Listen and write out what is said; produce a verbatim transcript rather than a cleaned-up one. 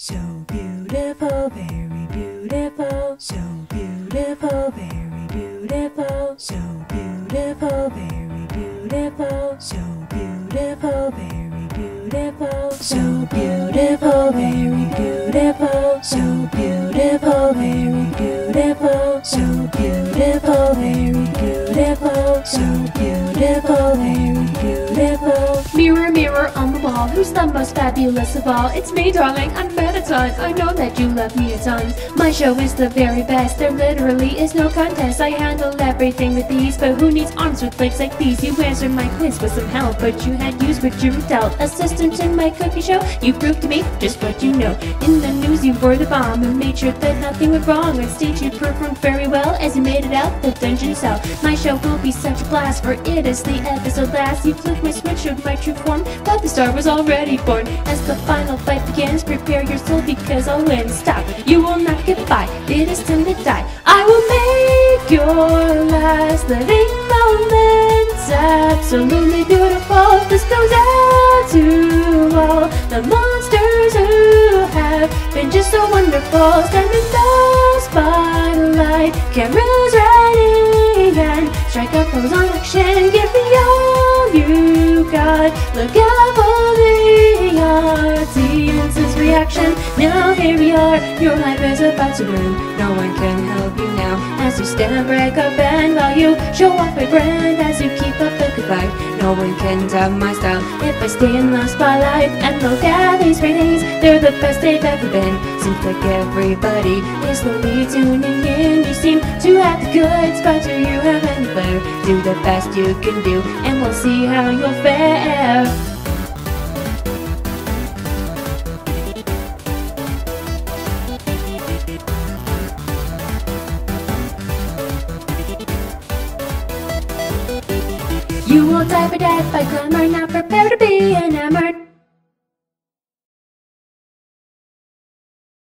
So beautiful, very beautiful, so beautiful, very beautiful, so beautiful, very beautiful, so beautiful, very beautiful, so beautiful, very beautiful, so beautiful, very beautiful, so beautiful, very beautiful, so beautiful, very beautiful. Mirror, mirror on the wall, who's the most fabulous of all? It's me, darling, I'm Mettaton. I know that you love me a ton. My show is the very best, there literally is no contest. I handle everything with ease, but who needs arms with legs like these? You answered my quiz with some help, but you had used what you were dealt. Assistant in my cookie show, you proved to me just what you know. In the news you were the bomb, and made sure that nothing went wrong. On stage you performed very well, as you made it out the dungeon cell. My show will be such a blast, for it is the episode last. You flipped my switch, showed my true form, but the star was already born. As the final fight begins, prepare yourself because I'll win. Stop, you will not get by, it is time to die. I will make your last living moments absolutely beautiful. This goes out to all the monsters who have been just so wonderful. Stand in the spotlight, cameras ready, and strike a pose on action. Give me all you got, look out for the audience's reaction. Now here we are, your life is about to bloom. No one can help you now, as you stand, break up, and while you show off a brand, as you keep up the good fight. No one can top my style, if I stay in the spotlight. And look at these ratings, they're the best they've ever been. Seems like everybody is slowly tuning in. You seem to have the goods, but do you have any flair? Do the best you can do, and we'll see how you'll fare. You will die by death by glamour, not prepared to be an amateur.